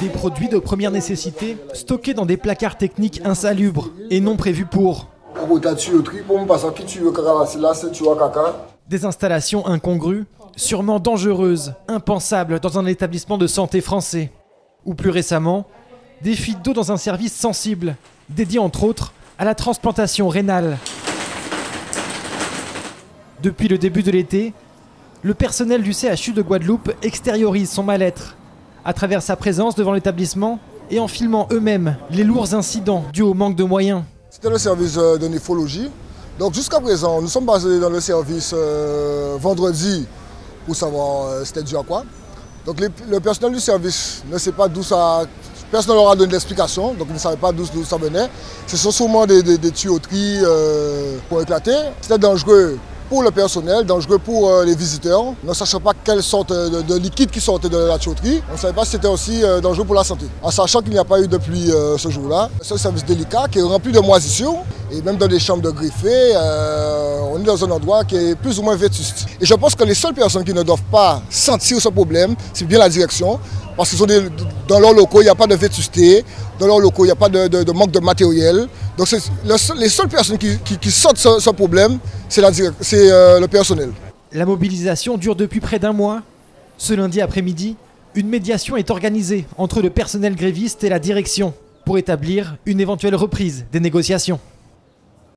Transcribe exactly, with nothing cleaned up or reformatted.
Des produits de première nécessité stockés dans des placards techniques insalubres et non prévus pour. Des installations incongrues, sûrement dangereuses, impensables dans un établissement de santé français. Ou plus récemment, des fuites d'eau dans un service sensible, dédié entre autres à la transplantation rénale. Depuis le début de l'été, le personnel du C H U de Guadeloupe extériorise son mal-être à travers sa présence devant l'établissement et en filmant eux-mêmes les lourds incidents dus au manque de moyens. C'était le service de néphrologie. Donc jusqu'à présent, nous sommes basés dans le service euh, vendredi pour savoir euh, c'était dû à quoi. Donc les, le personnel du service ne sait pas d'où ça... Personne ne leur a donné d'explication, donc ils ne savaient pas d'où ça venait. Ce sont sûrement des, des, des tuyauteries euh, qui ont éclaté. C'était dangereux pour le personnel, dangereux pour euh, les visiteurs, ne sachant pas quelle sorte de, de liquide qui sortait de la tuyauterie. On ne savait pas si c'était aussi euh, dangereux pour la santé. En sachant qu'il n'y a pas eu de pluie euh, ce jour-là, c'est un service délicat qui est rempli de moisissures. Et même dans des chambres de greffés, euh, on est dans un endroit qui est plus ou moins vétuste. Et je pense que les seules personnes qui ne doivent pas sentir ce problème, c'est bien la direction, parce que dans leurs locaux, il n'y a pas de vétusté, dans leurs locaux, il n'y a pas de, de, de manque de matériel. Donc le seul, les seules personnes qui, qui, qui sentent ce, ce problème, c'est euh, le personnel. La mobilisation dure depuis près d'un mois. Ce lundi après-midi, une médiation est organisée entre le personnel gréviste et la direction pour établir une éventuelle reprise des négociations.